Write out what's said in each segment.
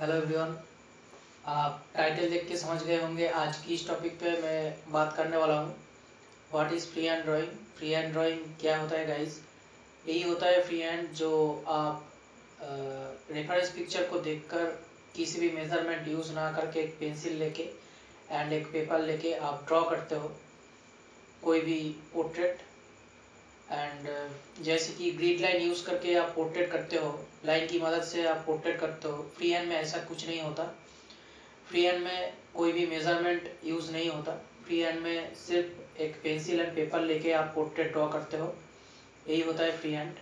Hello everyone, आप title देख के समझ गए होंगे आज की इस टॉपिक पे मैं बात करने वाला हूँ। What is free hand drawing. Free hand drawing क्या होता है गाइज? यही होता है फ्री हैंड जो आप रेफरेंस पिक्चर को देखकर किसी भी मेजरमेंट यूज़ ना करके एक पेंसिल लेके एंड एक पेपर लेके आप ड्रॉ करते हो कोई भी पोर्ट्रेट। एंड जैसे कि ग्रिड लाइन यूज़ करके आप पोर्ट्रेट करते हो, लाइन की मदद से आप पोर्ट्रेट करते हो। फ्री हैंड में ऐसा कुछ नहीं होता। फ्री हैंड में कोई भी मेजरमेंट यूज़ नहीं होता। फ्री हैंड में सिर्फ एक पेंसिल एंड पेपर लेके आप पोर्ट्रेट ड्रॉ करते हो, यही होता है फ्री हैंड।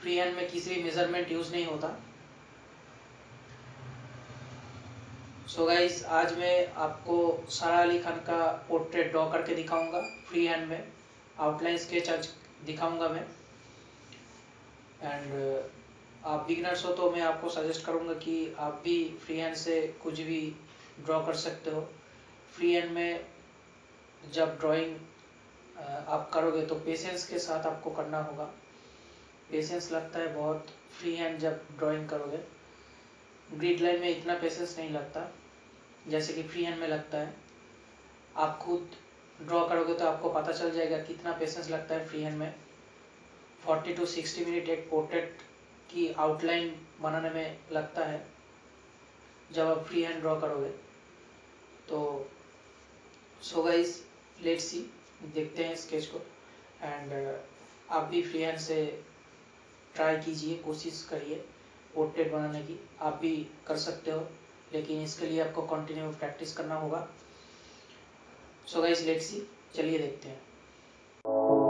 फ्री हैंड में किसी भी मेजरमेंट यूज़ नहीं होता। सो गाइस, आज मैं आपको सारा अली खान का पोर्ट्रेट ड्रॉ करके दिखाऊंगा। फ्री हैंड में आउटलाइन स्केच आज दिखाऊंगा मैं। एंड आप बिगिनर्स हो तो मैं आपको सजेस्ट करूंगा कि आप भी फ्री हैंड से कुछ भी ड्रॉ कर सकते हो। फ्री हैंड में जब ड्राइंग आप करोगे तो पेशेंस के साथ आपको करना होगा। पेशेंस लगता है बहुत फ्री हैंड जब ड्राइंग करोगे। ग्रिड लाइन में इतना पेशेंस नहीं लगता जैसे कि फ्री हैंड में लगता है। आप खुद ड्रॉ करोगे तो आपको पता चल जाएगा कितना पेशेंस लगता है फ्री हैंड में। 40 to 60 मिनट एक पोर्ट्रेट की आउटलाइन बनाने में लगता है जब आप फ्री हैंड ड्रॉ करोगे तो। सो गाइस, लेट्स सी, देखते हैं स्केच को। एंड आप भी फ्री हैंड से ट्राई कीजिए, कोशिश करिए पोर्ट्रेट बनाने की। आप भी कर सकते हो, लेकिन इसके लिए आपको कंटिन्यू प्रैक्टिस करना होगा। सो गाइस, लेट्स सी, चलिए देखते हैं।